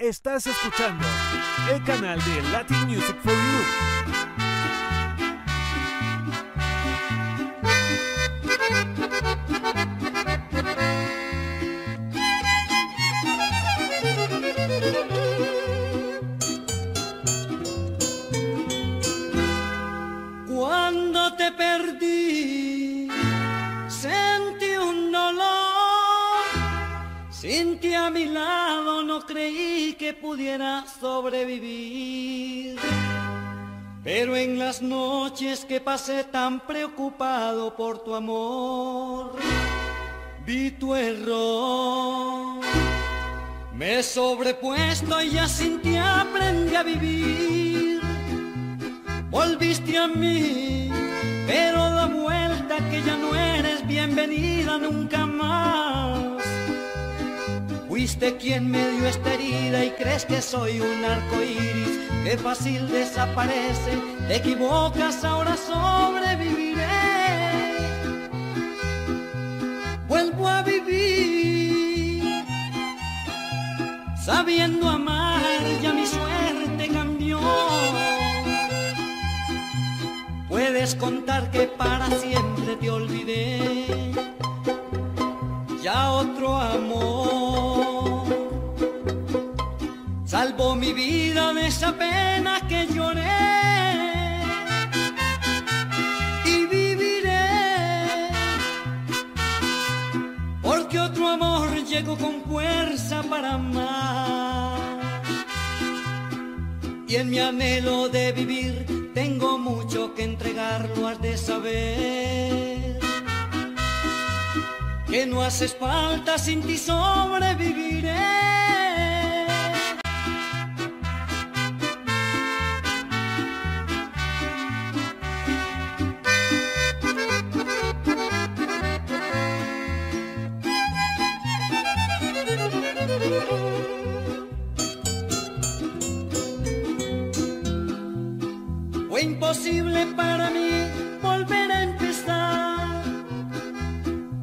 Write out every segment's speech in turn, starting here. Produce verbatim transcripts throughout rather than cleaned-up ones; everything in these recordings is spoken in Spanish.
Estás escuchando el canal de Latin Music for You. Sin ti a mi lado no creí que pudiera sobrevivir. Pero en las noches que pasé tan preocupado por tu amor, vi tu error. Me he sobrepuesto y ya sin ti aprendí a vivir. Volviste a mí, pero da vuelta que ya no eres bienvenida nunca más. Fuiste quien me dio esta herida y crees que soy un arcoíris que fácil desaparece. Te equivocas, ahora sobreviviré. Vuelvo a vivir sabiendo amar, ya mi suerte cambió. Puedes contar que para siempre te olvidé, ya otro amor salvó mi vida de esa pena que lloré, y viviré porque otro amor llegó con fuerza para amar. Y en mi anhelo de vivir tengo mucho que entregarlo, has de saber que no haces falta, sin ti sobreviviré. Fue imposible para mí volver a empezar,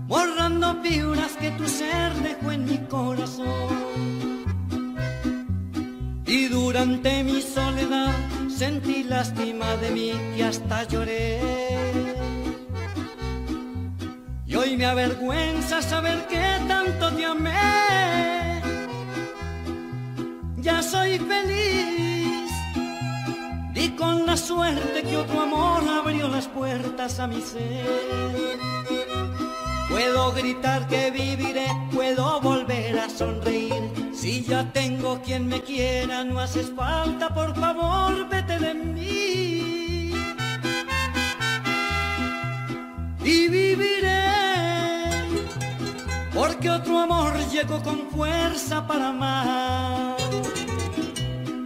borrando figuras que tu ser dejó en mi corazón. Y durante mi soledad sentí lástima de mí que hasta lloré. Y hoy me avergüenza saber que tanto te amé. Ya soy feliz, di con la suerte que otro amor abrió las puertas a mi ser. Puedo gritar que viviré, puedo volver a sonreír. Si ya tengo quien me quiera, no haces falta, por favor, vete de mí. Y viviré porque otro amor llegó con fuerza para amar.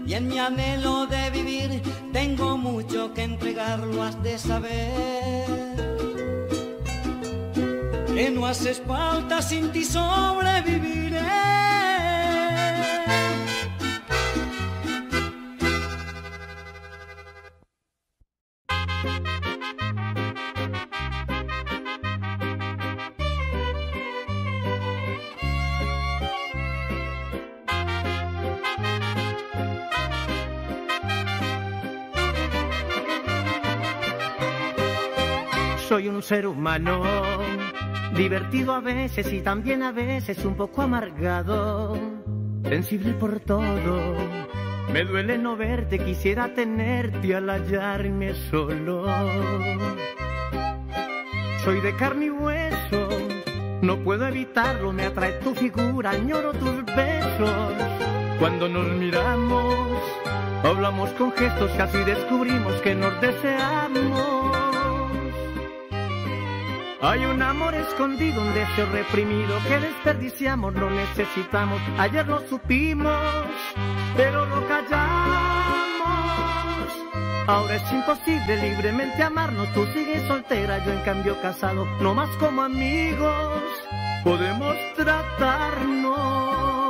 Y en mi anhelo de vivir tengo mucho que entregarlo, has de saber que no haces falta, sin ti sobreviviré. Soy un ser humano, divertido a veces y también a veces un poco amargado, sensible por todo. Me duele no verte, quisiera tenerte al hallarme solo. Soy de carne y hueso, no puedo evitarlo, me atrae tu figura, añoro tus besos. Cuando nos miramos, hablamos con gestos y así descubrimos que nos deseamos. Hay un amor escondido, un deseo reprimido que desperdiciamos, lo necesitamos. Ayer lo supimos, pero lo callamos. Ahora es imposible libremente amarnos. Tú sigues soltera, yo en cambio casado. No más como amigos podemos tratarnos.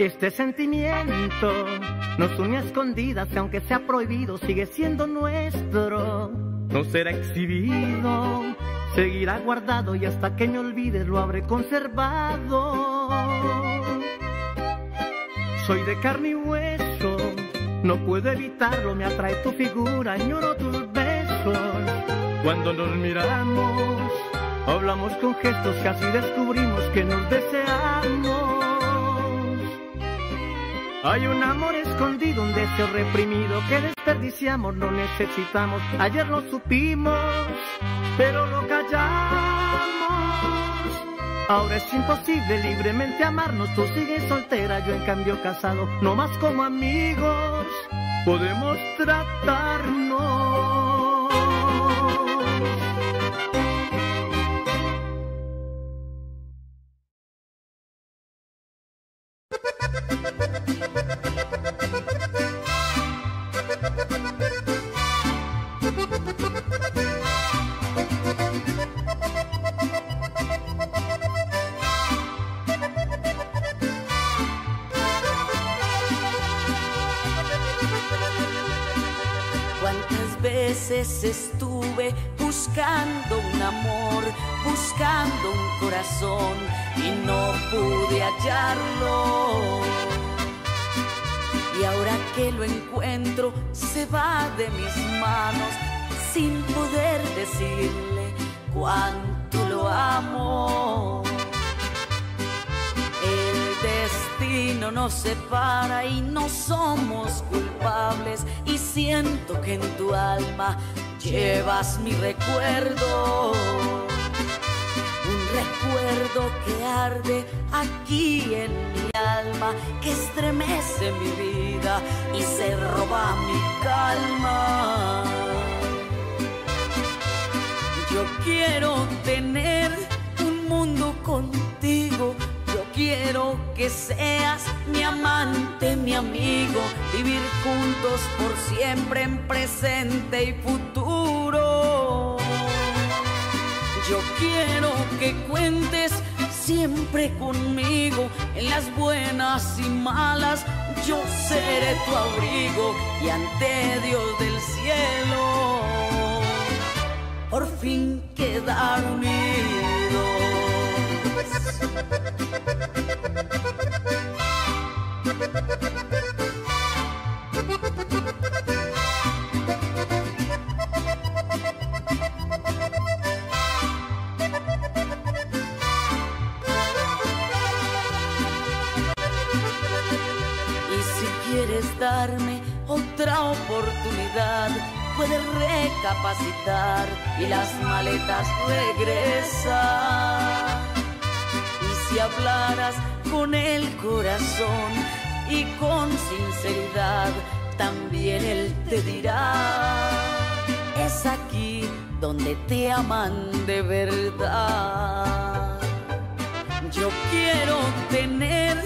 Este sentimiento nos une a escondidas y aunque sea prohibido sigue siendo nuestro. No será exhibido, seguirá guardado y hasta que me olvides lo habré conservado. Soy de carne y hueso, no puedo evitarlo, me atrae tu figura, añoro tus besos. Cuando nos miramos, hablamos con gestos y así descubrimos que nos deseamos. Hay un amor escondido, un deseo reprimido que desperdiciamos, no necesitamos. Ayer lo supimos, pero lo callamos. Ahora es imposible libremente amarnos, tú sigues soltera, yo en cambio casado. No más como amigos podemos tratarnos. ¿Cuántas veces estuve buscando un amor, buscando un corazón y no pude hallarlo? Y ahora que lo encuentro se va de mis manos sin poder decirle cuánto lo amo. El destino nos separa y no somos culpables y siento que en tu alma llevas mi recuerdo. Recuerdo que arde aquí en mi alma, que estremece mi vida y se roba mi calma. Yo quiero tener un mundo contigo, yo quiero que seas mi amante, mi amigo, vivir juntos por siempre en presente y futuro. Yo quiero que cuentes siempre conmigo, en las buenas y malas yo seré tu abrigo y ante Dios del cielo por fin quedar unidos. Darme otra oportunidad, puedes recapacitar y las maletas regresar. Y si hablaras con el corazón y con sinceridad, también él te dirá, es aquí donde te aman de verdad. Yo quiero tener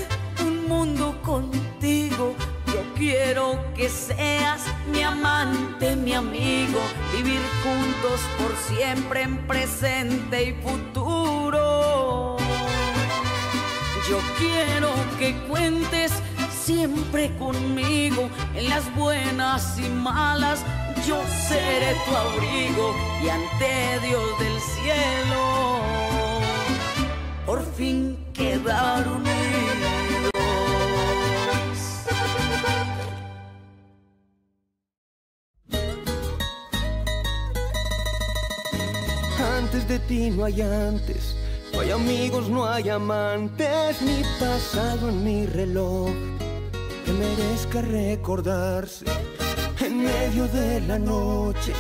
un mundo contigo, quiero que seas mi amante, mi amigo, vivir juntos por siempre en presente y futuro. Yo quiero que cuentes siempre conmigo, en las buenas y malas yo seré tu abrigo y ante Dios del cielo por fin quedar unidos. Antes de ti no hay antes, no hay amigos, no hay amantes, ni pasado ni reloj que merezca recordarse. En medio de la noche,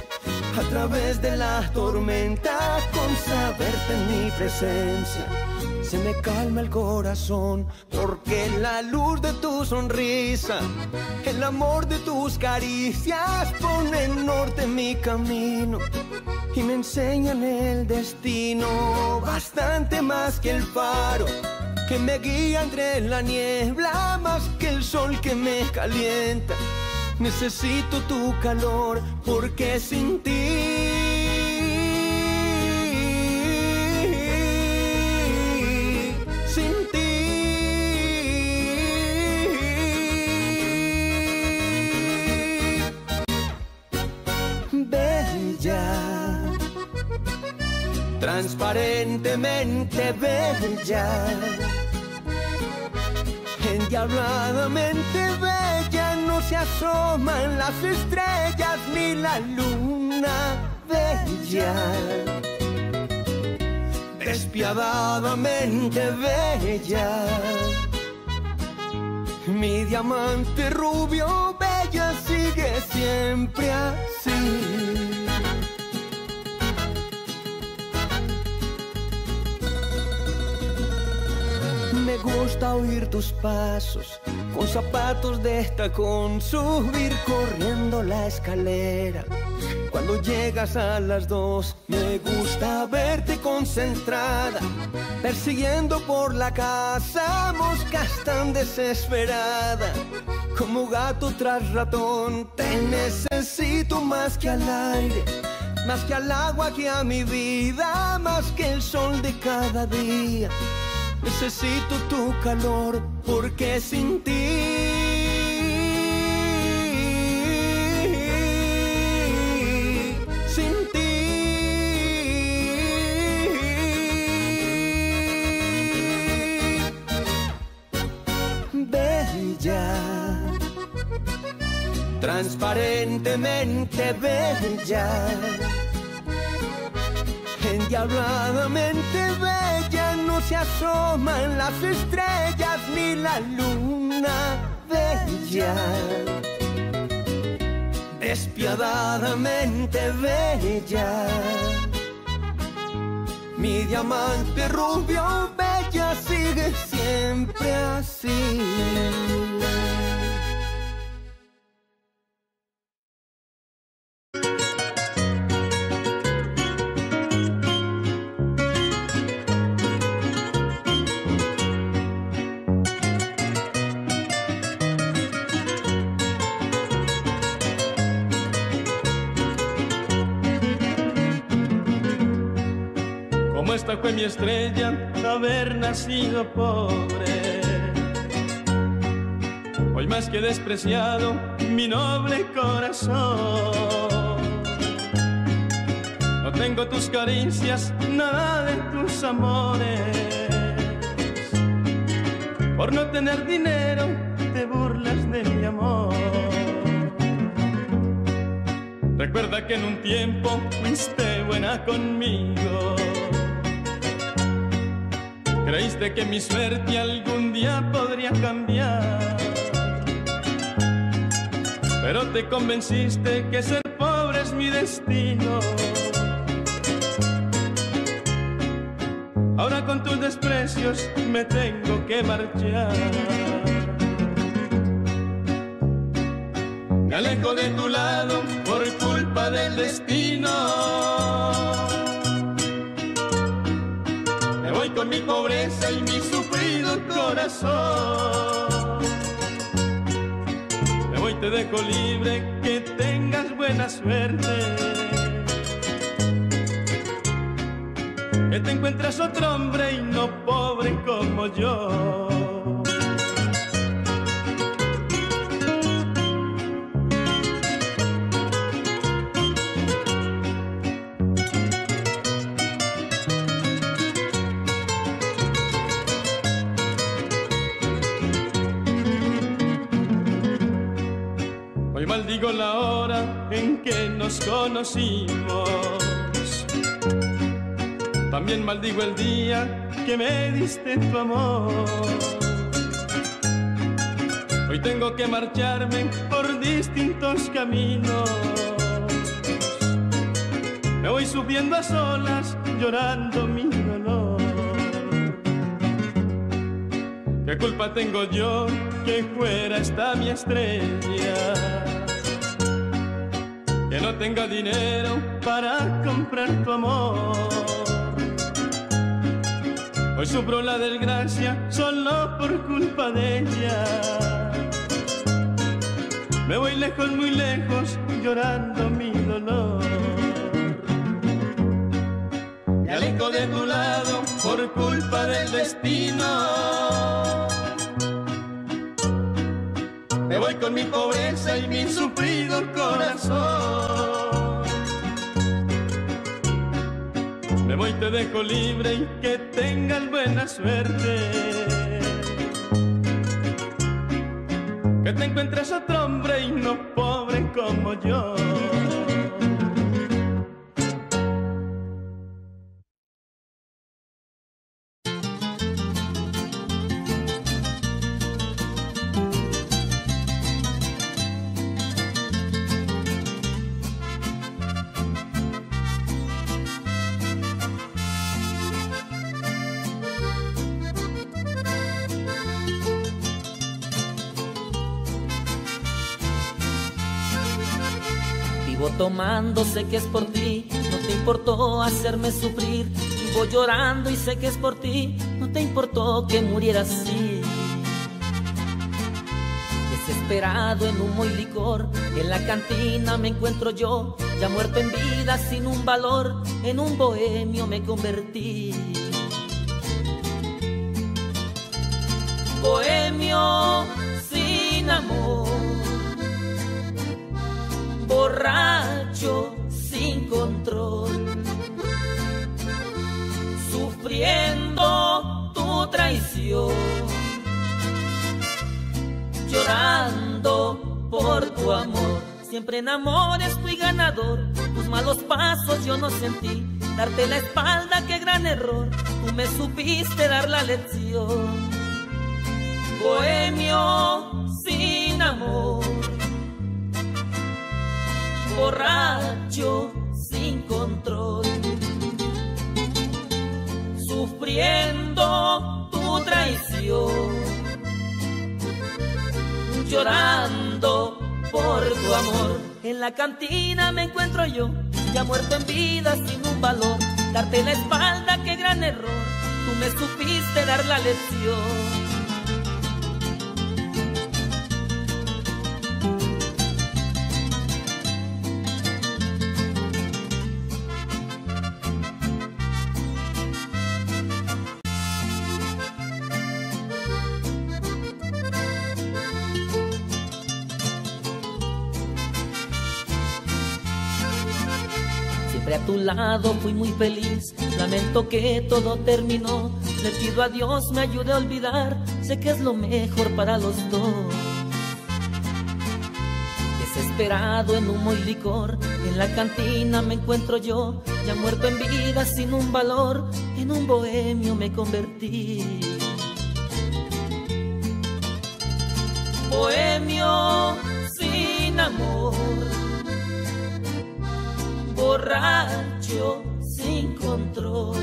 a través de la tormenta, con saberte en mi presencia se me calma el corazón, porque en la luz de tu sonrisa, el amor de tus caricias ponen norte en mi camino y me enseñan el destino, bastante más que el faro que me guía entre la niebla, más que el sol que me calienta. Necesito tu calor, porque sin ti, sin ti transparentemente bella, endiabladamente bella, no se asoman las estrellas ni la luna bella, despiadadamente bella, mi diamante rubio bella sigue siempre así. Me gusta oír tus pasos, con zapatos de tacón, subir corriendo la escalera. Cuando llegas a las dos, me gusta verte concentrada, persiguiendo por la casa moscas tan desesperada. Como gato tras ratón, te necesito más que al aire, más que al agua que a mi vida, más que el sol de cada día. Necesito tu calor, porque sin ti Sin ti bella, transparentemente bella, endiabladamente bella, no se asoman las estrellas ni la luna bella, despiadadamente bella, mi diamante rubio bella sigue siempre así. Fue mi estrella haber nacido pobre, hoy más que despreciado mi noble corazón. No tengo tus caricias, nada de tus amores, por no tener dinero te burlas de mi amor. Recuerda que en un tiempo fuiste buena conmigo, creíste que mi suerte algún día podría cambiar, pero te convenciste que ser pobre es mi destino. Ahora con tus desprecios me tengo que marchar. Me alejo de tu lado por culpa del destino. Con mi pobreza y mi sufrido corazón, me voy, te dejo libre, que tengas buena suerte, que te encuentras otro hombre y no pobre como yo. Maldigo la hora en que nos conocimos, también maldigo el día que me diste tu amor. Hoy tengo que marcharme por distintos caminos, me voy subiendo a solas llorando mi dolor. ¿Qué culpa tengo yo que fuera está mi estrella? Que no tenga dinero para comprar tu amor. Hoy sufro la desgracia solo por culpa de ella. Me voy lejos, muy lejos, llorando mi dolor. Me alejo de tu lado por culpa del destino. Me voy con mi pobreza y mi sufrido corazón. Me voy, te te dejo libre y que tengas buena suerte. Que te encuentres otro hombre y no pobre como yo. Tomando, sé que es por ti, no te importó hacerme sufrir. Vivo llorando y sé que es por ti, no te importó que muriera así. Desesperado en humo y licor, en la cantina me encuentro yo, ya muerto en vida, sin un valor, en un bohemio me convertí. Bohemio sin amor, borracho sin control, sufriendo tu traición, llorando por tu amor. Siempre en amores fui ganador, tus malos pasos yo no sentí, darte la espalda qué gran error, tú me supiste dar la lección. Bohemio sin amor, borracho sin control, sufriendo tu traición, llorando por tu amor. En la cantina me encuentro yo, ya muerto en vida, sin un valor, darte la espalda, qué gran error, tú me supiste dar la lección. A tu lado fui muy feliz, lamento que todo terminó, le pido a Dios me ayude a olvidar, sé que es lo mejor para los dos. Desesperado en humo y licor, en la cantina me encuentro yo, ya muerto en vida, sin un valor, en un bohemio me convertí. Bohemio sin amor, borracho sin control,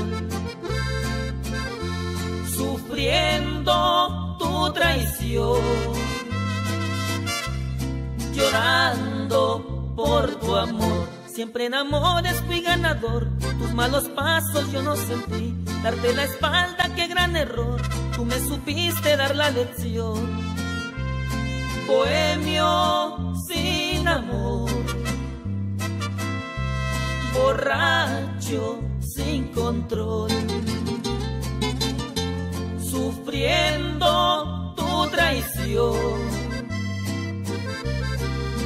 sufriendo tu traición, llorando por tu amor. Siempre en amores fui ganador, tus malos pasos yo no sentí, darte la espalda qué gran error, tú me supiste dar la lección. Bohemio sin amor, borracho sin control, sufriendo tu traición,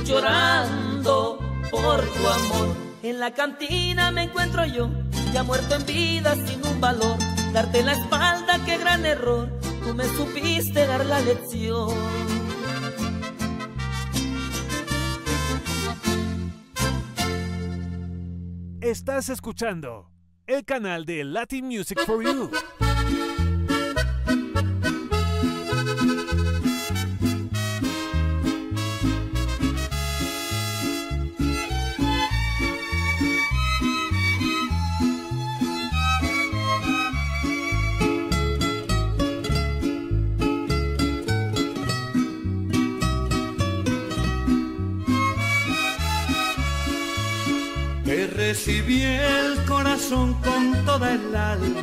llorando por tu amor. En la cantina me encuentro yo, ya muerto en vida, sin un valor, darte la espalda, qué gran error, tú me supiste dar la lección. Estás escuchando el canal de Latin Music for You. Recibí el corazón con toda el alma,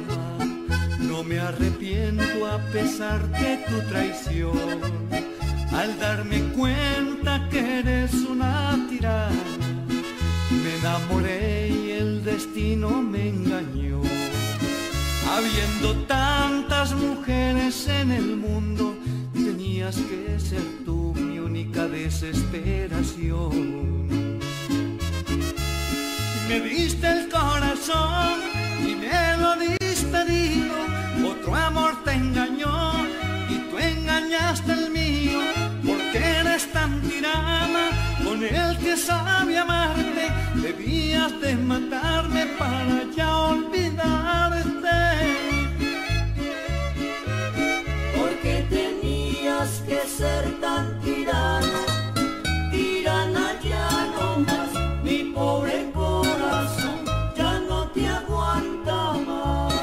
no me arrepiento a pesar de tu traición. Al darme cuenta que eres una tirana, me enamoré y el destino me engañó. Habiendo tantas mujeres en el mundo, tenías que ser tú mi única desesperación. Me diste el corazón y me lo diste, digo, otro amor te engañó y tú engañaste el mío, porque eres tan tirana, con el que sabe amarte, debías de matarme para ya olvidarte. Porque tenías que ser tan tirana, tirana ya no más, mi pobre corazón ya no te aguanta más.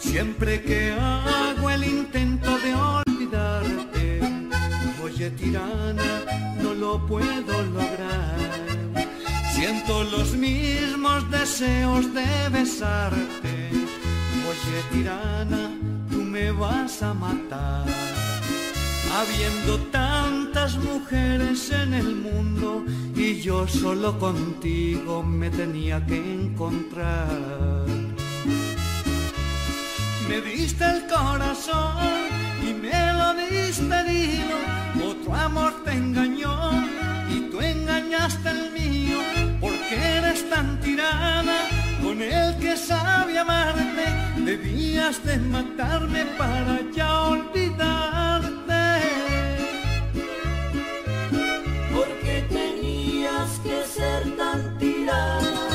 Siempre que hago el intento de olvidarte, oye tirana, no lo puedo lograr. Siento los mismos deseos de besarte, oye tirana, tú me vas a matar. Habiendo tantas mujeres en el mundo y yo solo contigo me tenía que encontrar. Me diste el corazón y me lo diste, digo, otro amor te engañó y tú engañaste el mío, porque eres tan tirana, con el que sabe amarte, debías de matarme para ya olvidarte. Porque tenías que ser tan tirana,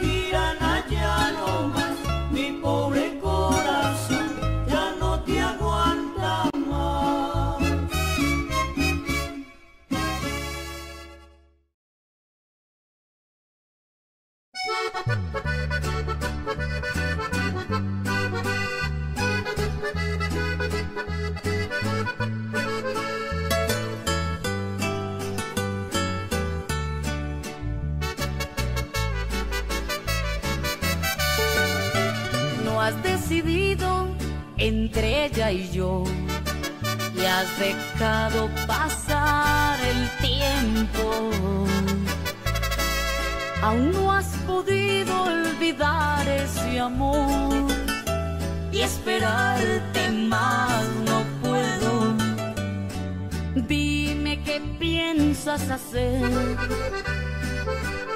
tirana ya no más, mi pobre corazón. No has decidido entre ella y yo y has dejado pasar el tiempo. Aún no has podido olvidar ese amor y esperarte más no puedo. Dime qué piensas hacer,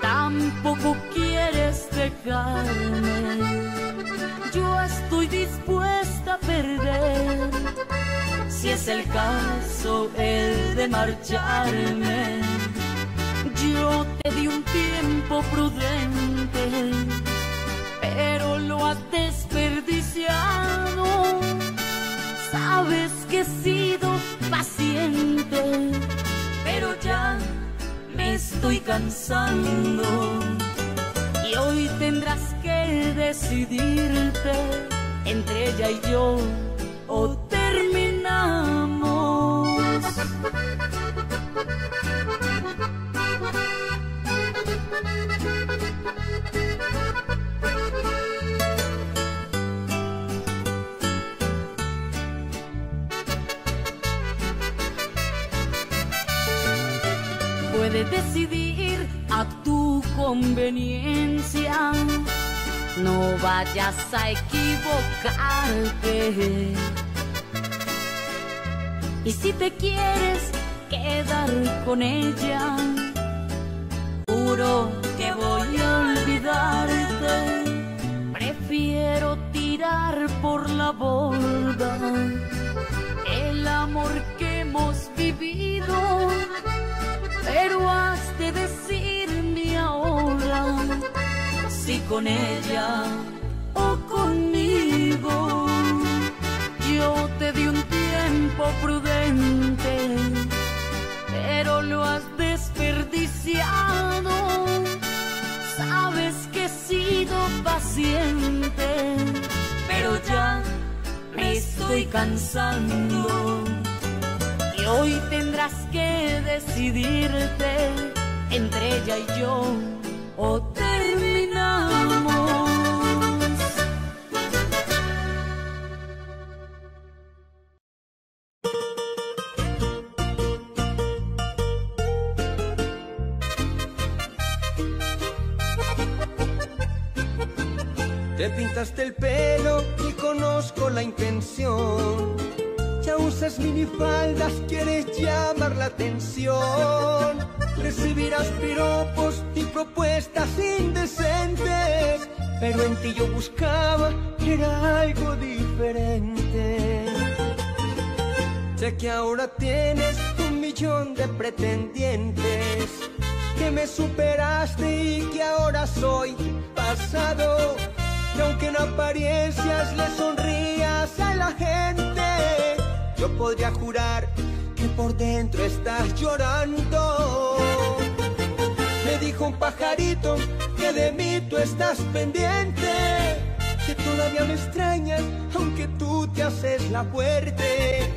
tampoco quieres dejarme. Yo estoy dispuesta a perder, si es el caso, el de marcharme. Yo te di un tiempo prudente, pero lo has desperdiciado. Sabes que he sido paciente, pero ya me estoy cansando. Y hoy tendrás que decidirte entre ella y yo, o terminamos. Puedes decidir a tu conveniencia, no vayas a equivocarte. Y si te quieres quedar con ella, juro que voy a olvidarte. Prefiero tirar por la borda el amor que hemos vivido. Pero has de decirme ahora si con ella o conmigo. Yo te di un tiempo prudente, pero lo has desperdiciado. Sabes que he sido paciente, pero ya me estoy cansando. Y hoy tendrás que decidirte entre ella y yo, o terminamos. Te pintaste el pelo y conozco la intención. Ya usas minifaldas, quieres llamar la atención. Recibirás piropos y propuestas indecentes, pero en ti yo buscaba que era algo diferente. Sé que ahora tienes un millón de pretendientes, que me superaste y que ahora soy pasado. Y aunque en apariencias le sonrías a la gente, yo podría jurar que por dentro estás llorando. Me dijo un pajarito que de mí tú estás pendiente, que todavía me extrañas aunque tú te haces la fuerte.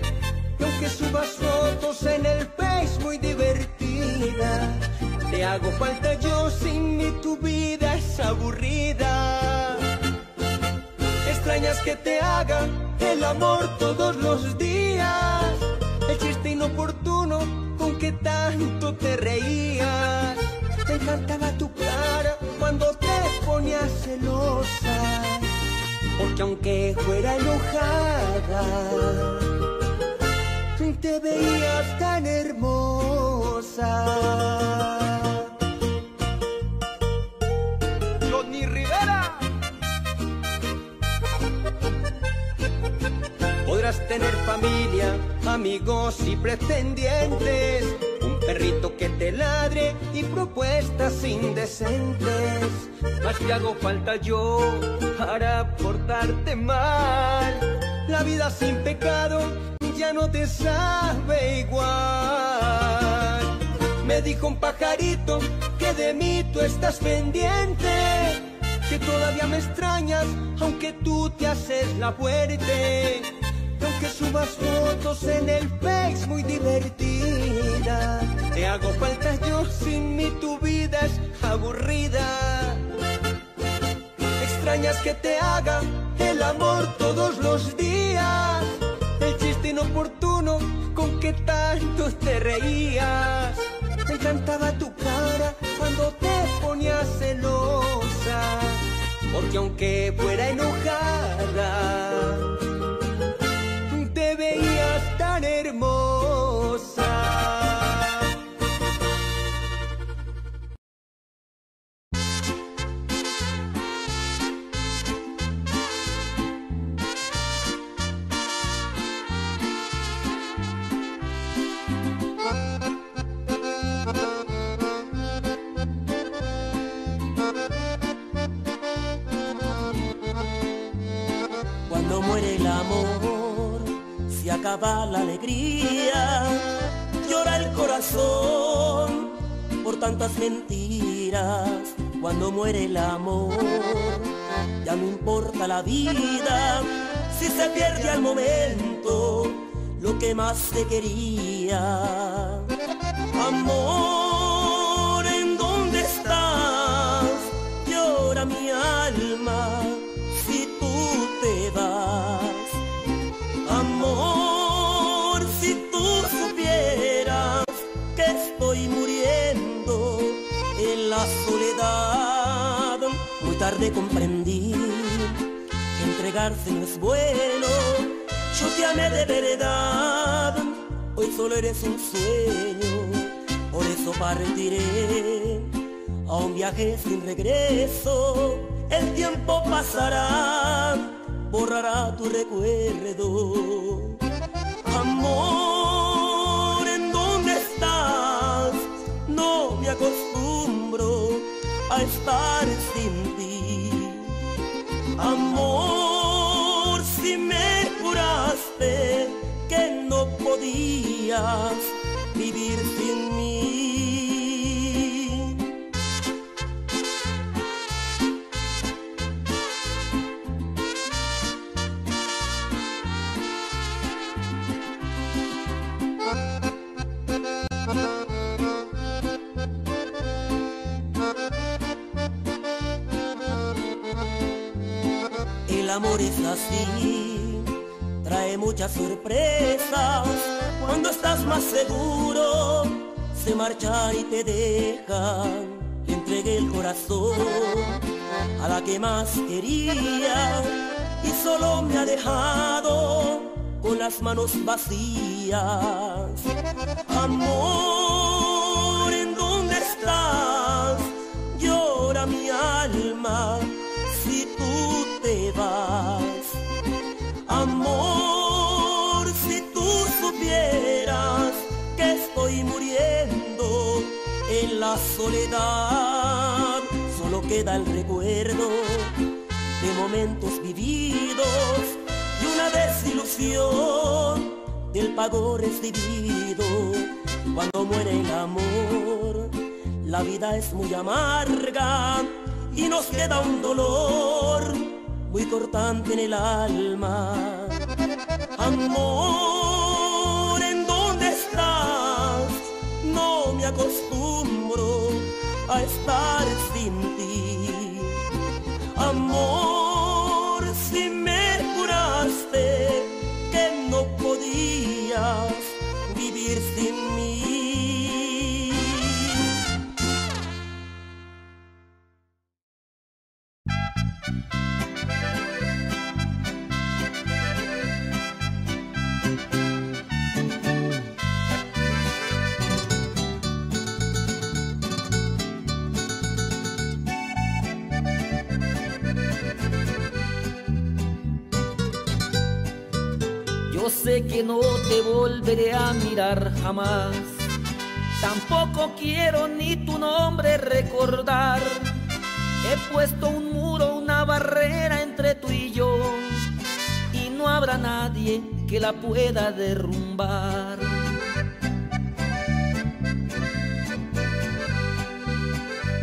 Y aunque subas fotos en el Face muy divertida, te hago falta yo, sin mí tu vida es aburrida. Extrañas que te haga el amor todos los días, el chiste inoportuno con que tanto te reías. Te encantaba tu cara cuando te ponías celosa, porque aunque fuera enojada, te veías tan hermosa. Podrás tener familia, amigos y pretendientes, un perrito que te ladre y propuestas indecentes. Mas te hago falta yo para portarte mal. La vida sin pecado ya no te sabe igual. Me dijo un pajarito que de mí tú estás pendiente, que todavía me extrañas aunque tú te haces la fuerte. Aunque subas fotos en el Face muy divertida, te hago falta yo, sin mí tu vida es aburrida. Extrañas que te haga el amor todos los días, el chiste inoportuno con que tanto te reías. Te encantaba tu cara cuando te ponías celosa, porque aunque fuera enojada, tan hermosa. Cuando muere el amor, se acaba la alegría, llora el corazón por tantas mentiras. Cuando muere el amor, ya no importa la vida, si se pierde al momento lo que más se quería. Amor, ¿en dónde estás? Llora mi alma si tú te vas. Amor, si tú supieras que estoy muriendo en la soledad. Muy tarde comprendí que entregarse no es bueno. Yo te amé de verdad, hoy solo eres un sueño. Por eso partiré a un viaje sin regreso. El tiempo pasará, borrará tu recuerdo. Amor, ¿en dónde estás? No me acostumbro a estar sin ti. Amor, si me juraste que no podías vivir sin mí. El amor es así, trae muchas sorpresas. Cuando estás más seguro, se marcha y te deja. le entregué el corazón a la que más quería, y solo me ha dejado con las manos vacías. Amor, ¿en dónde estás? Llora mi alma si tú te vas. Amor, si tú supieras que estoy muriendo en la soledad, solo queda el recuerdo de momentos vividos y una desilusión del pago recibido. Cuando muere el amor, la vida es muy amarga y nos queda un dolor muy cortante en el alma. Amor, ¿en dónde estás? No me acostumbro a estar sin ti. Amor, si me juraste que no podías vivir sin mí. Yo sé que no te volveré a mirar jamás, tampoco quiero ni tu nombre recordar. He puesto un muro, una barrera entre tú y yo, y no habrá nadie que la pueda derrumbar.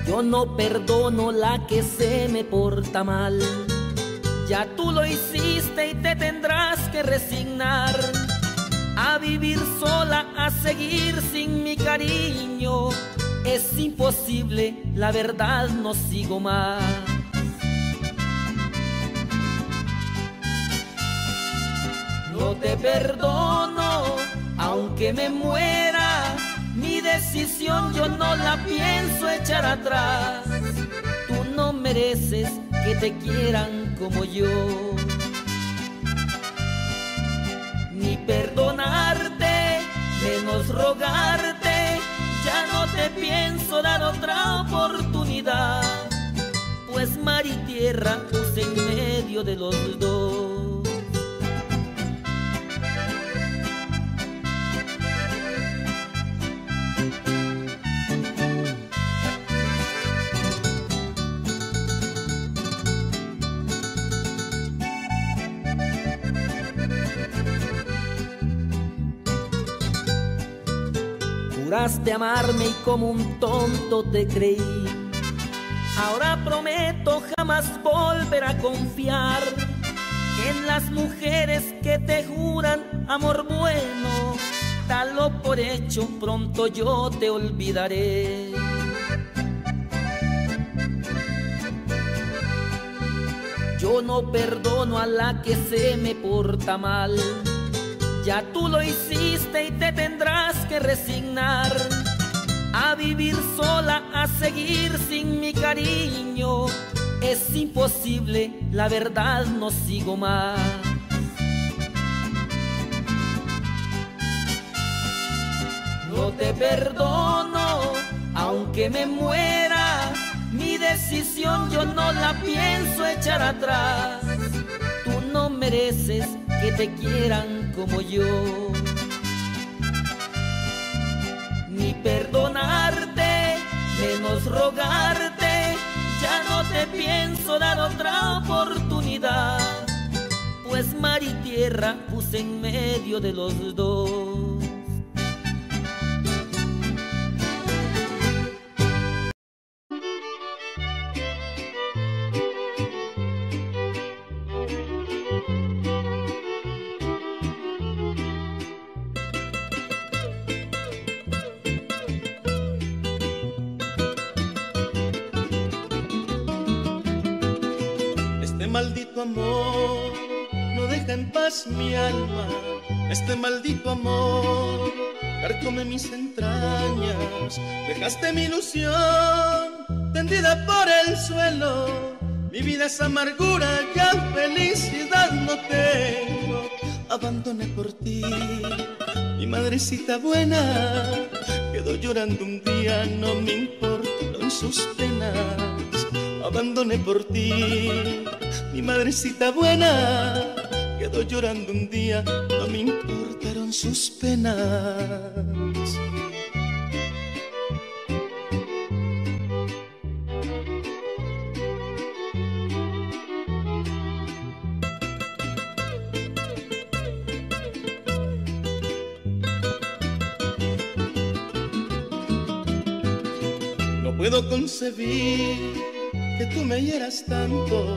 Yo no perdono la que se me porta mal, ya tú lo hiciste y te tendrás que resignar a vivir sola, a seguir sin mi cariño. Es imposible, la verdad no sigo más. No te perdono, aunque me muera, mi decisión yo no la pienso echar atrás. Tú no mereces que te quieran como yo, ni perdonarte, menos rogarte. Ya no te pienso dar otra oportunidad, pues mar y tierra puse en medio de los dos. Juraste amarme y como un tonto te creí. Ahora prometo jamás volver a confiar en las mujeres que te juran amor bueno. Dalo por hecho, pronto yo te olvidaré. Yo no perdono a la que se me porta mal, ya tú lo hiciste y te tendrás que resignar a vivir sola, a seguir sin mi cariño. Es imposible, la verdad no sigo más. No te perdono, aunque me muera, mi decisión yo no la pienso echar atrás. Tú no mereces que te quieran como yo, ni perdonarte, menos rogarte. Ya no te pienso dar otra oportunidad, pues mar y tierra puse en medio de los dos. Amor, no deja en paz mi alma. Este maldito amor carcome mis entrañas. Dejaste mi ilusión tendida por el suelo. Mi vida es amargura, ya felicidad no tengo. Abandoné por ti, mi madrecita buena. Quedó llorando un día, no me importaron sus penas. Abandoné por ti, mi madrecita buena. Quedó llorando un día, no me importaron sus penas. Puedo concebir que tú me hieras tanto,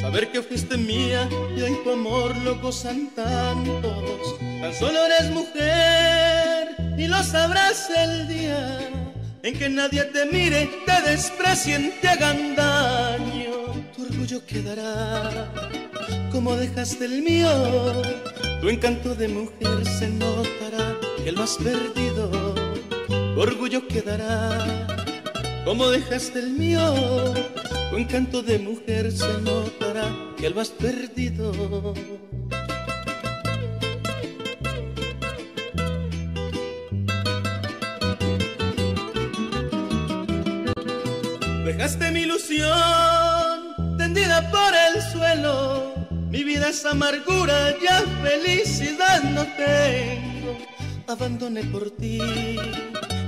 saber que fuiste mía y hoy tu amor lo gozan tantos. Tan solo eres mujer y lo sabrás el día en que nadie te mire, te desprecien, te hagan daño. Tu orgullo quedará como dejaste el mío, tu encanto de mujer se notará que lo has perdido. Tu orgullo quedará como dejaste el mío, tu encanto de mujer se notará que lo has perdido. Dejaste mi ilusión tendida por el suelo. Mi vida es amargura, ya felicidad no tengo. Abandoné por ti,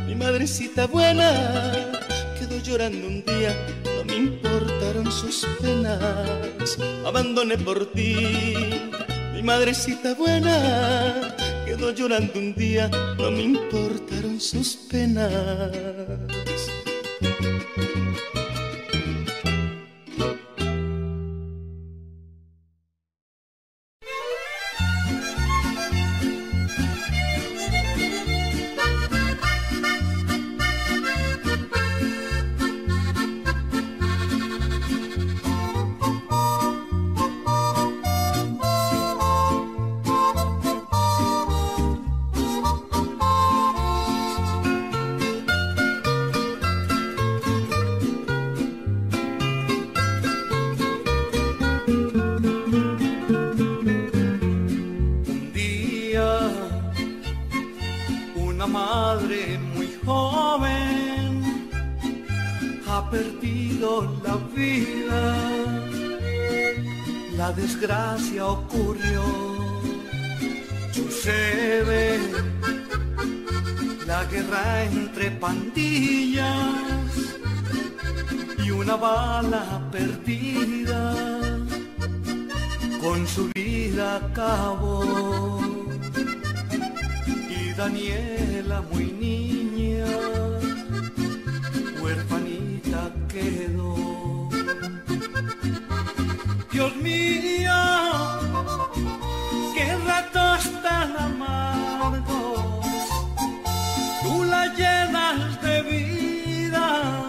mi madrecita buena. Llorando un día, no me importaron sus penas. Abandoné por ti, mi madrecita buena. Quedó llorando un día, no me importaron sus penas. Desgracia ocurrió, sucede la guerra entre pandillas y una bala perdida con su vida acabó. Y Daniela muy niña, huerfanita quedó. Dios mío, qué ratos tan amargos, tú la llenas de vida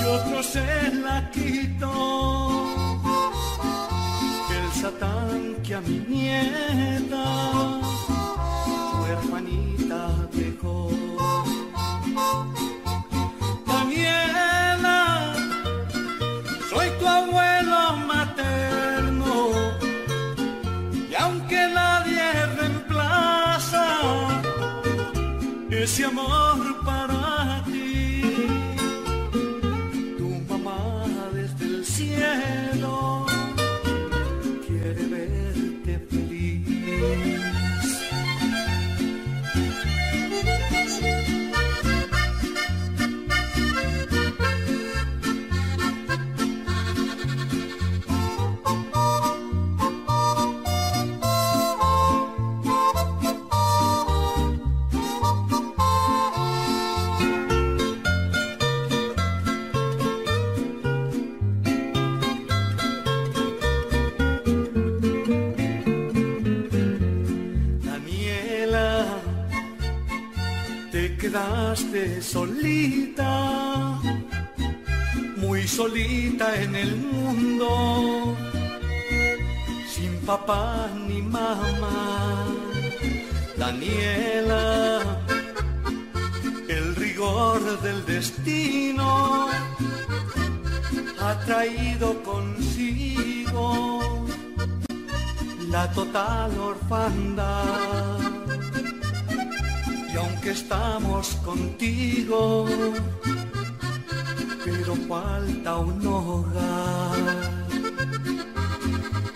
y otro se la quitó. El Satán que a mi nieta, su hermanita dejó. Daniela, soy tu abuela. Ese amor para ti, tu mamá desde el cielo quiere verte feliz. Solita, muy solita en el mundo, sin papá ni mamá. Daniela, el rigor rigor del destino ha traído consigo la total orfandad. Y aunque estamos contigo, pero falta un hogar.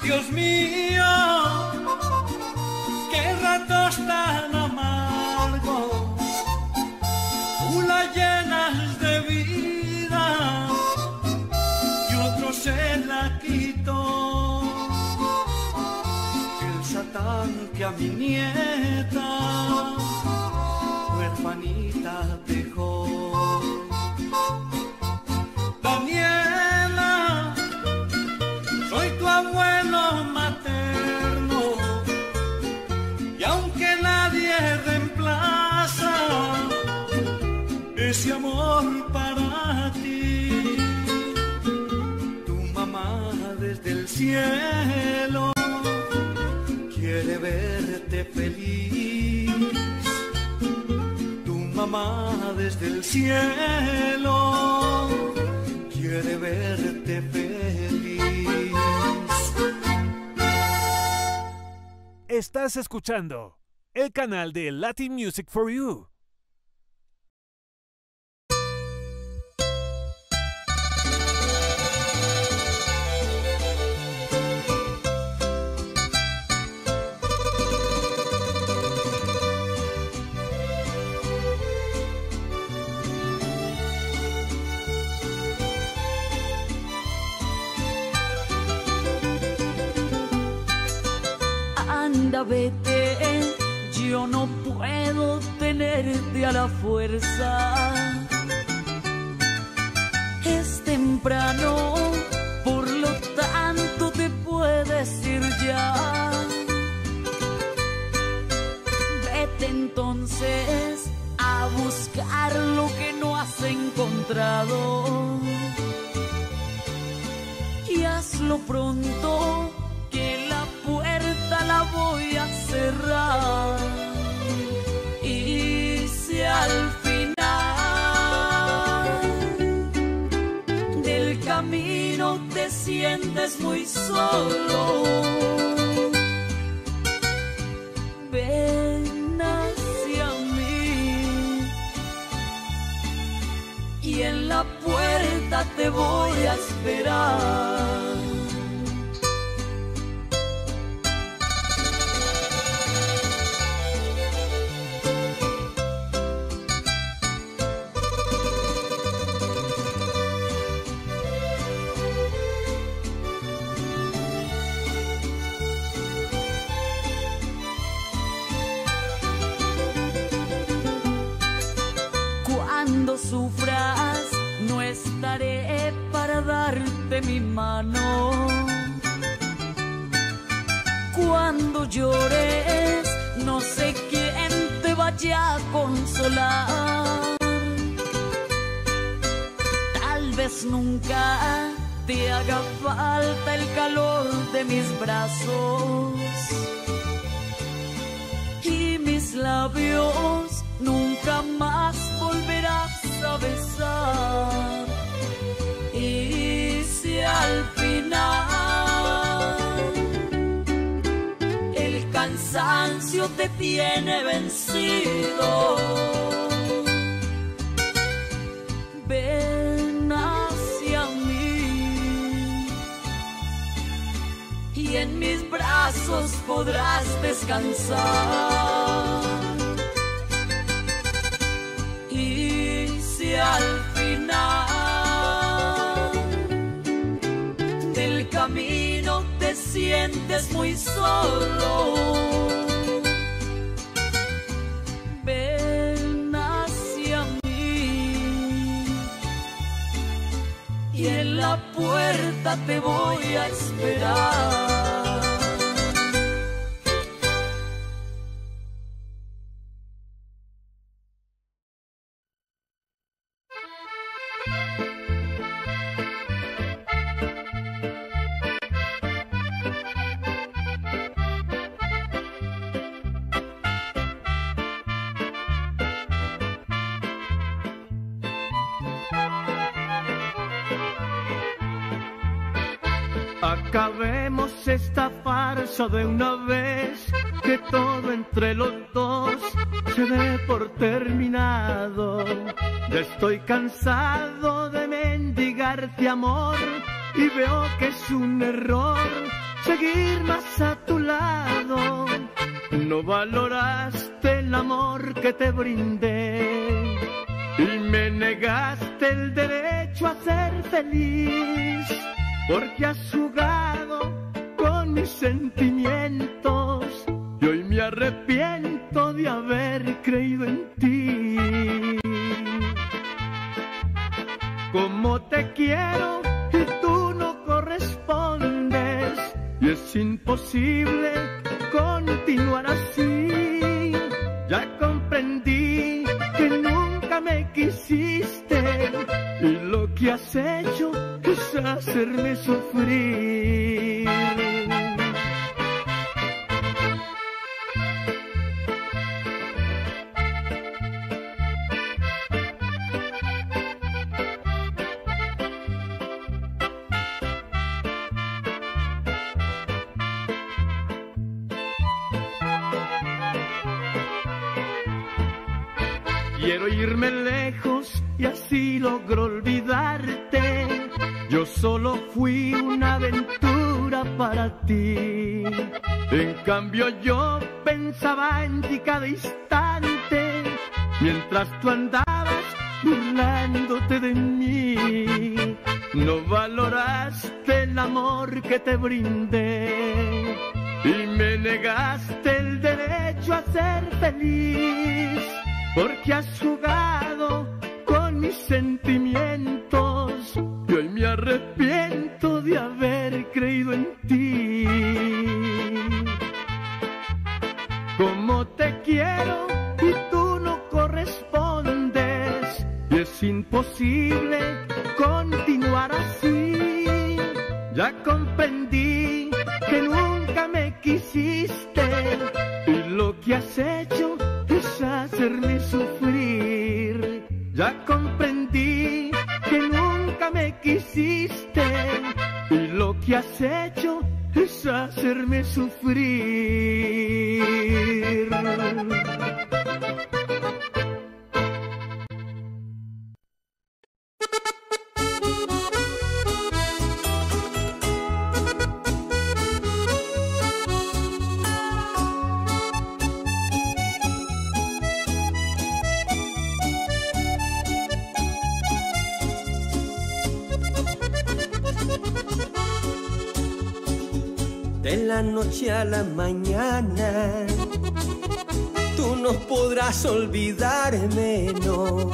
Dios mío, qué ratos tan amargos, tú la llenas de vida y otro se la quitó. El satán que a mi nieta huerfanita dejó. Daniela, soy tu abuelo materno, y aunque nadie reemplaza ese amor para ti, tu mamá desde el cielo quiere verte feliz. Tu mamá desde el cielo quiere verte feliz. Estás escuchando el canal de Latin Music for You. Vete, yo no puedo tenerte a la fuerza. Es temprano, por lo tanto te puedes ir ya. Vete entonces a buscar lo que no has encontrado y hazlo pronto, que la puerta la voy a cerrar. Y si al final del camino te sientes muy solo, ven hacia mí y en la puerta te voy a esperar. Sufras, no estaré para darte mi mano. Cuando llores, no sé quién te vaya a consolar. Tal vez nunca te haga falta el calor de mis brazos y mis labios. Nunca más volverás a besar. Y si al final el cansancio te tiene vencido, ven hacia mí y en mis brazos podrás descansar. Al final del camino te sientes muy solo, ven hacia mí y en la puerta te voy a esperar. Acabemos esta farsa de una vez, que todo entre los dos se dé por terminado. Ya estoy cansado de mendigarte amor, y veo que es un error seguir más a tu lado. No valoraste el amor que te brindé, y me negaste el derecho a ser feliz, porque has jugado con mis sentimientos, y hoy me arrepiento de haber creído en ti. Como te quiero y tú no correspondes, y es imposible continuar así. Ya comprendí que nunca me quisiste, y lo que has hecho es hacerme sufrir. Quiero irme lejos y así logro olvidarte. Yo solo fui una aventura para ti. En cambio yo pensaba en ti cada instante, mientras tú andabas burlándote de mí. No valoraste el amor que te brindé, y me negaste el derecho a ser feliz, porque has jugado con mis sentimientos, y hoy me arrepiento de haber creído en ti. Como te quiero y tú no correspondes, y es imposible continuar así. Ya comprendí que nunca me quisiste, y lo que has hecho es hacerme sufrir. Ya comprendí que nunca me quisiste, y lo que has hecho es hacerme sufrir. De la noche a la mañana tú no podrás olvidarme, no.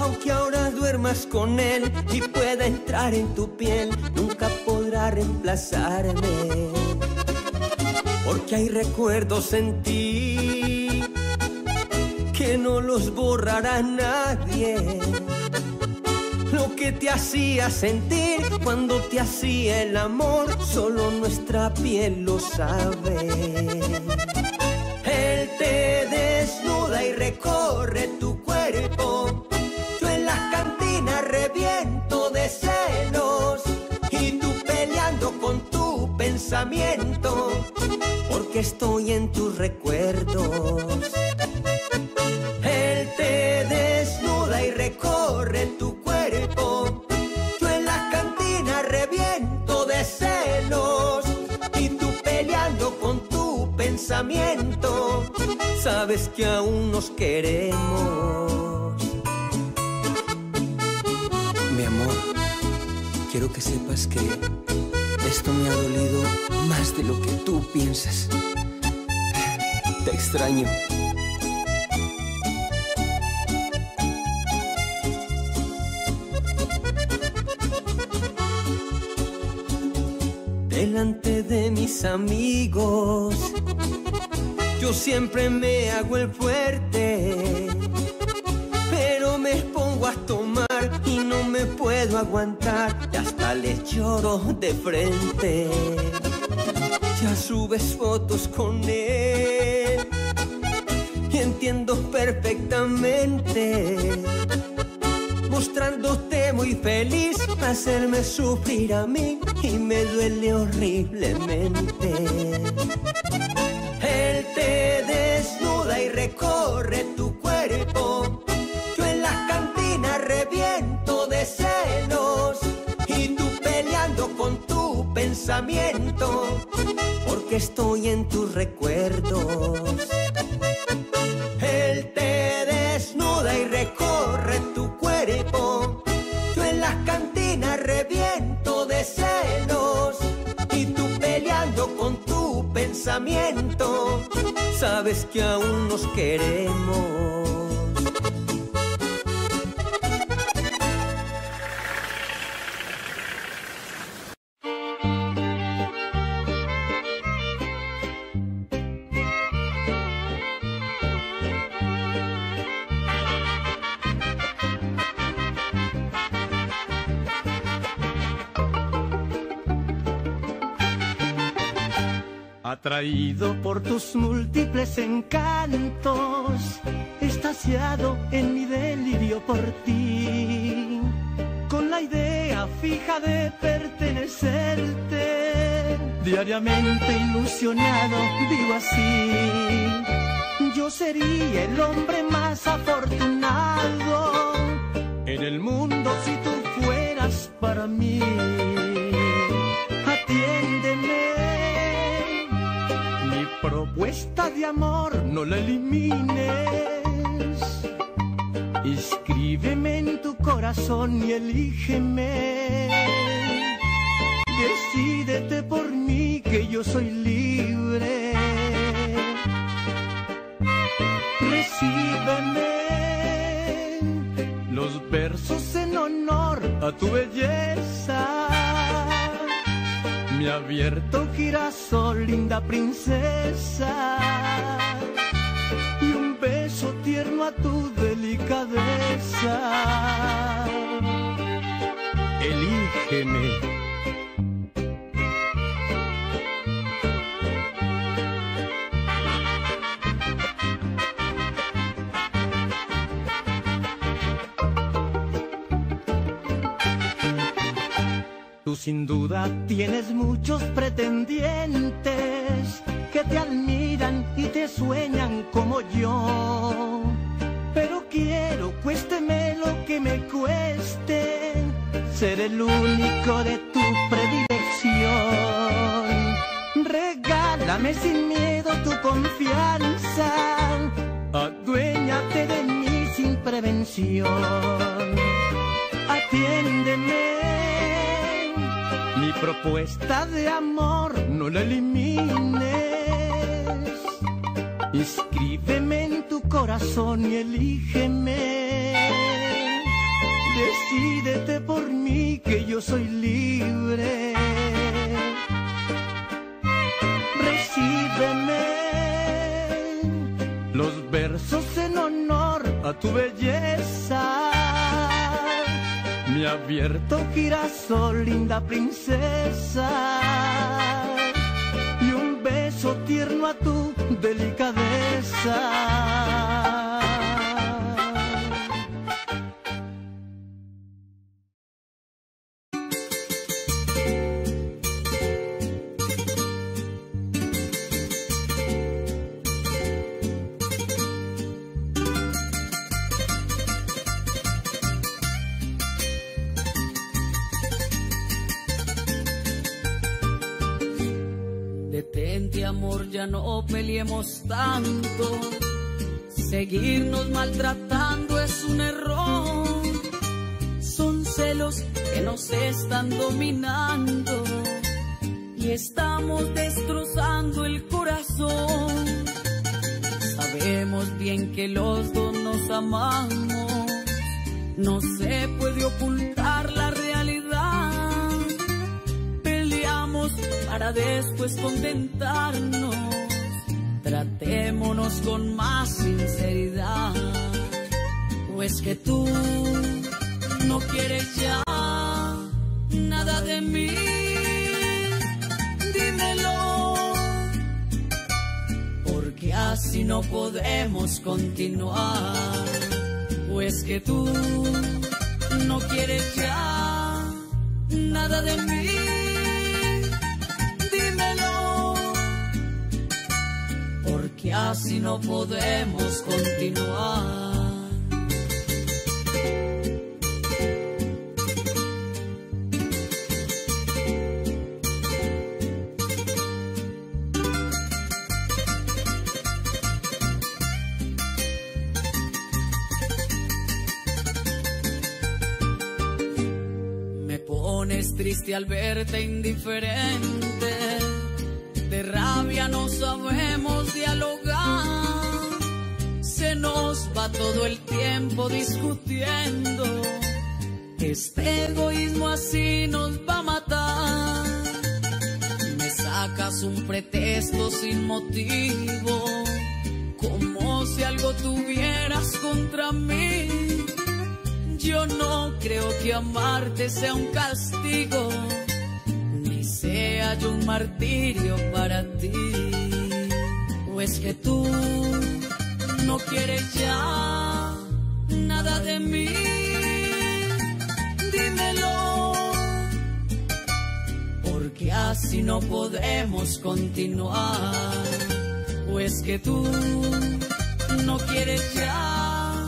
Aunque ahora duermas con él y pueda entrar en tu piel, nunca podrá reemplazarme, porque hay recuerdos en ti que no los borrará nadie. Lo que te hacía sentir cuando te hacía el amor, solo nuestra piel lo sabe. Él te desnuda y recorre tu cuerpo. Yo en las cantinas reviento de celos, y tú peleando con tu pensamiento, porque estoy en tus recuerdos. Él te desnuda y recorre tu cuerpo. Sabes que aún nos queremos. Mi amor, quiero que sepas que esto me ha dolido más de lo que tú piensas. Te extraño. Delante de mis amigos yo siempre me hago el fuerte, pero me pongo a tomar y no me puedo aguantar, y hasta les lloro de frente. Ya subes fotos con él y entiendo perfectamente, mostrándote hace muy feliz hacerme sufrir a mí, y me duele horriblemente. Él te desnuda y recorre tu cuerpo. Yo en las cantinas reviento de celos, y tú peleando con tu pensamiento, porque estoy en tus recuerdos. Él te desnuda y recorre tu cuerpo. Yo en las cantinas reviento de celos, y tú peleando con tu pensamiento, sabes que aún nos queremos. Atraído por tus múltiples encantos, extasiado en mi delirio por ti, con la idea fija de pertenecerte, diariamente ilusionado vivo así. Yo sería el hombre más afortunado en el mundo si tú fueras para mí. Propuesta de amor no la elimines, escríbeme en tu corazón y elígeme. Decídete por mí, que yo soy libre. Recíbeme los versos en honor a tu belleza. Mi abierto girasol, linda princesa, y un beso tierno a tu delicadeza. Elígeme. Tú sin duda tienes muchos pretendientes que te admiran y te sueñan como yo, pero quiero, cuésteme lo que me cueste, ser el único de tu predilección. Regálame sin miedo tu confianza, aduéñate de mí sin prevención. Atiéndeme. Mi propuesta de amor no la elimines, escríbeme en tu corazón y elígeme. Decídete por mí, que yo soy libre. Recíbeme los versos en honor a tu belleza. Mi abierto girasol, linda princesa, y un beso tierno a tu delicadeza. Amor, ya no peleemos tanto, seguirnos maltratando es un error. Son celos que nos están dominando y estamos destrozando el corazón. Sabemos bien que los dos nos amamos, no se puede ocultar la realidad. Peleamos para después contentarnos, tratémonos con más sinceridad. Pues que tú no quieres ya nada de mí, dímelo, porque así no podemos continuar. Pues que tú no quieres ya acerca de mí? Dímelo, porque así no podemos continuar. Triste al verte indiferente, de rabia no sabemos dialogar. Se nos va todo el tiempo discutiendo, este egoísmo así nos va a matar. Me sacas un pretexto sin motivo, como si algo tuvieras contra mí. Yo no creo que amarte sea un castigo, ni sea yo un martirio para ti. O es que tú no quieres ya nada de mí. Dímelo, porque así no podemos continuar. O es que tú no quieres ya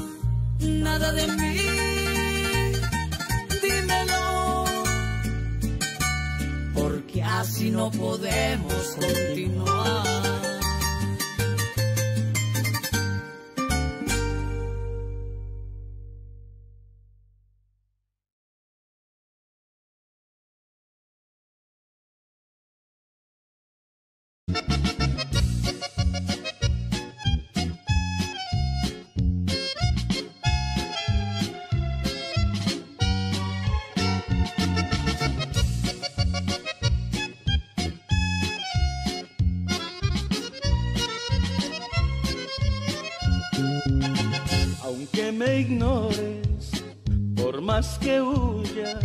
nada de mí. Porque así no podemos continuar. Me ignores, por más que huyas,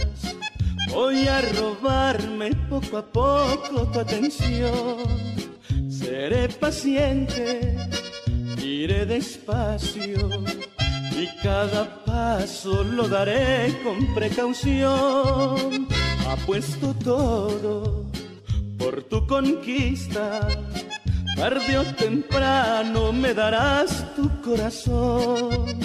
voy a robarme poco a poco tu atención. Seré paciente, iré despacio y cada paso lo daré con precaución. Apuesto todo por tu conquista, tarde o temprano me darás tu corazón.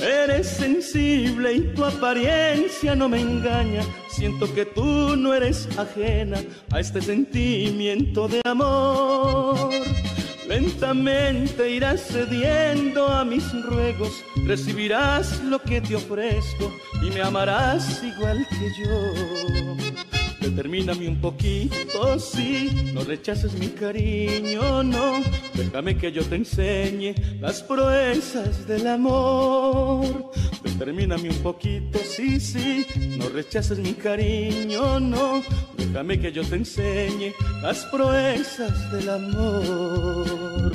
Eres sensible y tu apariencia no me engaña. Siento que tú no eres ajena a este sentimiento de amor. Lentamente irás cediendo a mis ruegos, recibirás lo que te ofrezco y me amarás igual que yo. Determíname un poquito, sí, no rechaces mi cariño, no. Déjame que yo te enseñe las proezas del amor. Determíname un poquito, sí, sí, no rechaces mi cariño, no. Déjame que yo te enseñe las proezas del amor.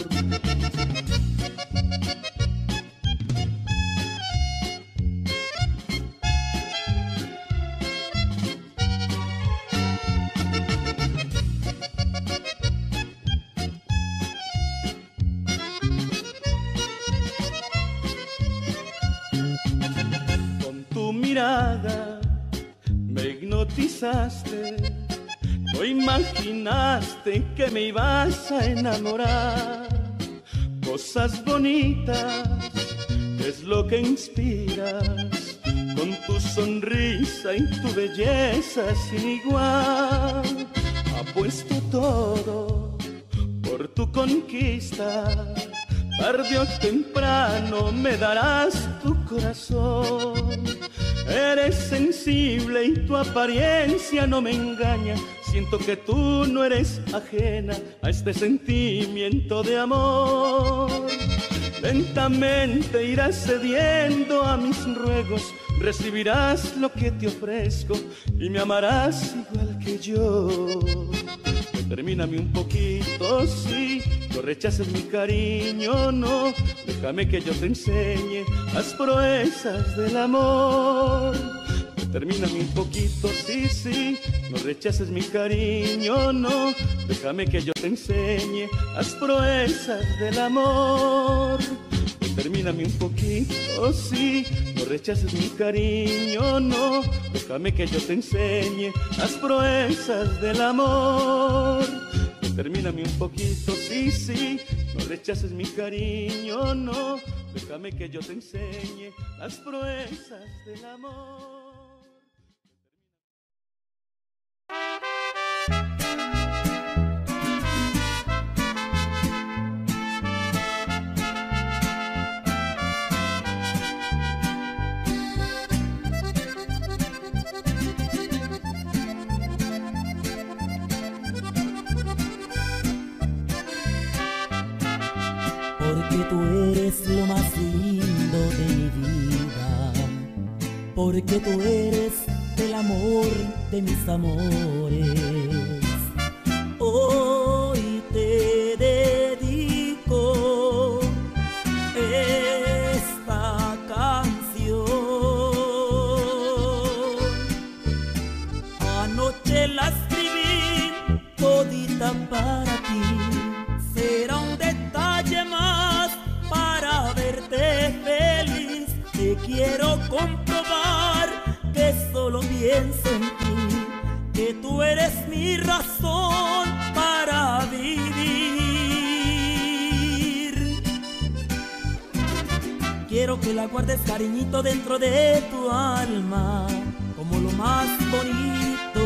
Me hipnotizaste, no imaginaste que me ibas a enamorar. Cosas bonitas es lo que inspiras, con tu sonrisa y tu belleza sin igual. Apuesto todo por tu conquista, tarde o temprano me darás tu corazón. Eres sensible y tu apariencia no me engaña. Siento que tú no eres ajena a este sentimiento de amor. Lentamente irás cediendo a mis ruegos, recibirás lo que te ofrezco y me amarás igual que yo. Determíname un poquito, sí, no rechaces mi cariño, no. Déjame que yo te enseñe las proezas del amor. Determíname un poquito, sí, sí, no rechaces mi cariño, no. Déjame que yo te enseñe las proezas del amor. termíname un poquito, sí, no rechaces mi cariño, no, déjame que yo te enseñe las proezas del amor. Termíname un poquito, sí, sí, no rechaces mi cariño, no, déjame que yo te enseñe las proezas del amor. Eres lo más lindo de mi vida, porque tú eres el amor de mis amores. Hoy te dedico esta canción. Anoche la escribí todita para ti. Será un detalle más para verte feliz. Te quiero comprobar que solo pienso en ti, que tú eres mi razón para vivir. Quiero que la guardes, cariñito, dentro de tu alma, como lo más bonito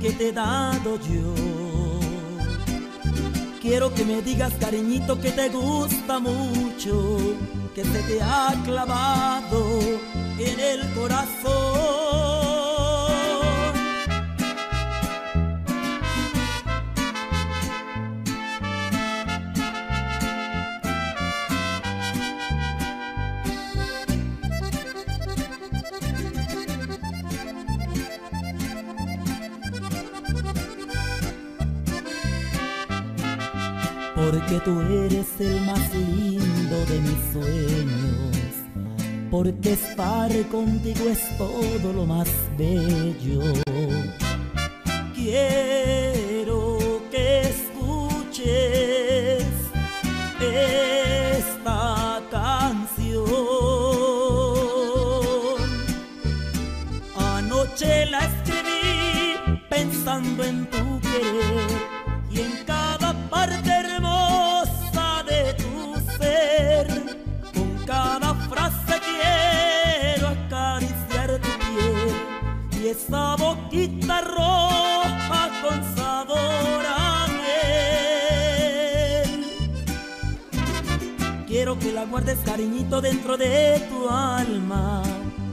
que te he dado yo. Quiero que me digas, cariñito, que te gusta mucho, que se te ha clavado en el corazón. Porque tú eres el más lindo de mis sueños, porque estar contigo es todo lo más bello. Quiero que escuches esta canción. Anoche la escribí pensando en tu querer y en cada parte esa boquita roja con sabor a miel. Quiero que la guardes, cariñito, dentro de tu alma,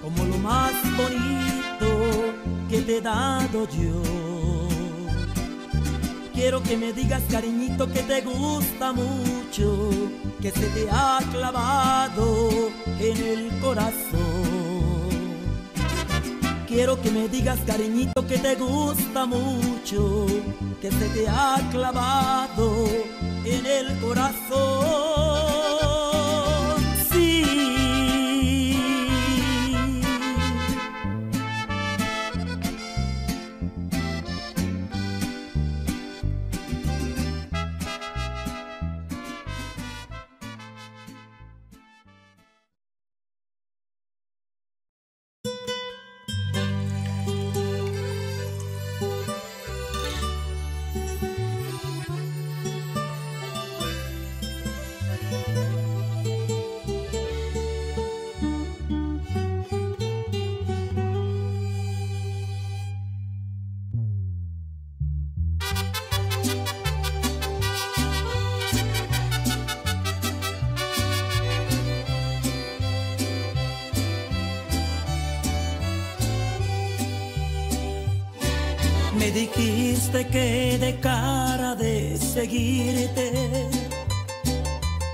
como lo más bonito que te he dado yo. Quiero que me digas, cariñito, que te gusta mucho, que se te ha clavado en el corazón. Quiero que me digas, cariñito, que te gusta mucho, que se te ha clavado en el corazón. Sí. Me dijiste que dejara de seguirte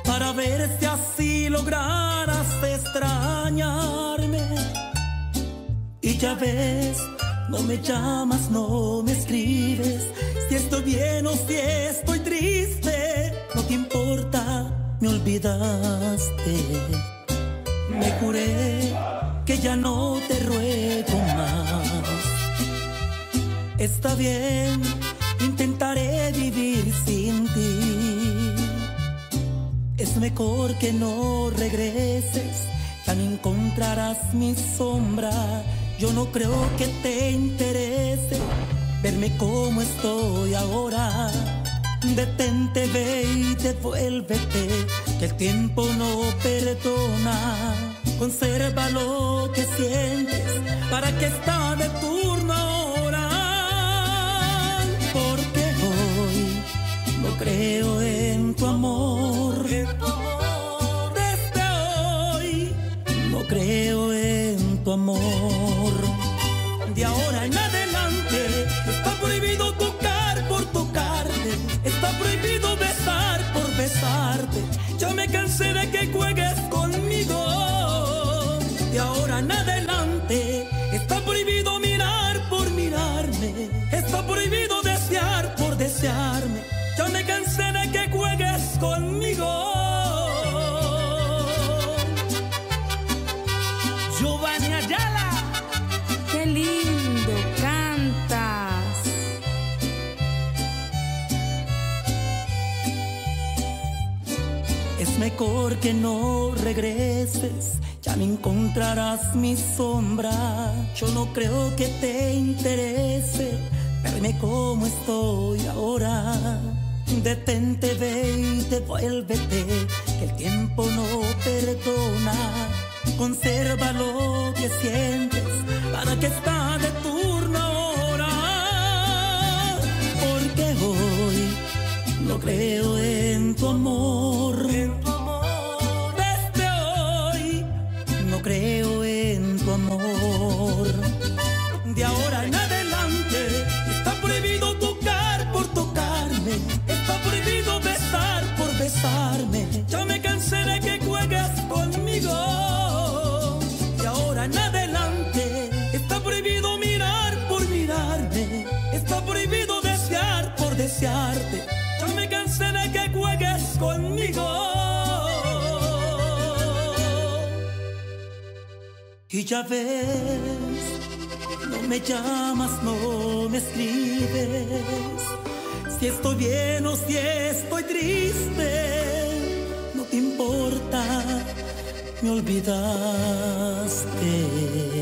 para ver si así lograras extrañarme. Y ya ves, no me llamas, no me escribes. Si estoy bien o si estoy triste, no te importa, me olvidaste. Me juré que ya no te ruego más. Está bien, intentaré vivir sin ti. Es mejor que no regreses, ya no encontrarás mi sombra. Yo no creo que te interese verme como estoy ahora. Detente, ve y devuélvete, que el tiempo no perdona. Conserva lo que sientes, para que está de turno ahora. Porque hoy no creo en tu amor. Desde hoy no creo en tu amor. De ahora en adelante está prohibido tocar por tocarte, está prohibido besar por besarte. Ya me cansé de que juegues conmigo. De ahora en adelante está prohibido mirar por mirarme, está prohibido desear por desearme. Ya me cansé de que juegues conmigo. Giovanni Ayala, qué lindo cantas. Es mejor que no regreses, ya no encontrarás mi sombra. Yo no creo que te interese verme como estoy ahora. Detente, ve y devuélvete, que el tiempo no perdona. Conserva lo que sientes, para que está de turno ahora. Porque hoy no creo en tu amor. Creo en tu amor. De ahora en adelante está prohibido tocar por tocarme, está prohibido besar por besarme. Ya me cansé de que juegues conmigo. De ahora en adelante está prohibido mirar por mirarme, está prohibido desear por desearte. Ya me cansé de que juegues conmigo. Y ya ves, no me llamas, no me escribes. Si estoy bien o si estoy triste, no te importa, me olvidaste.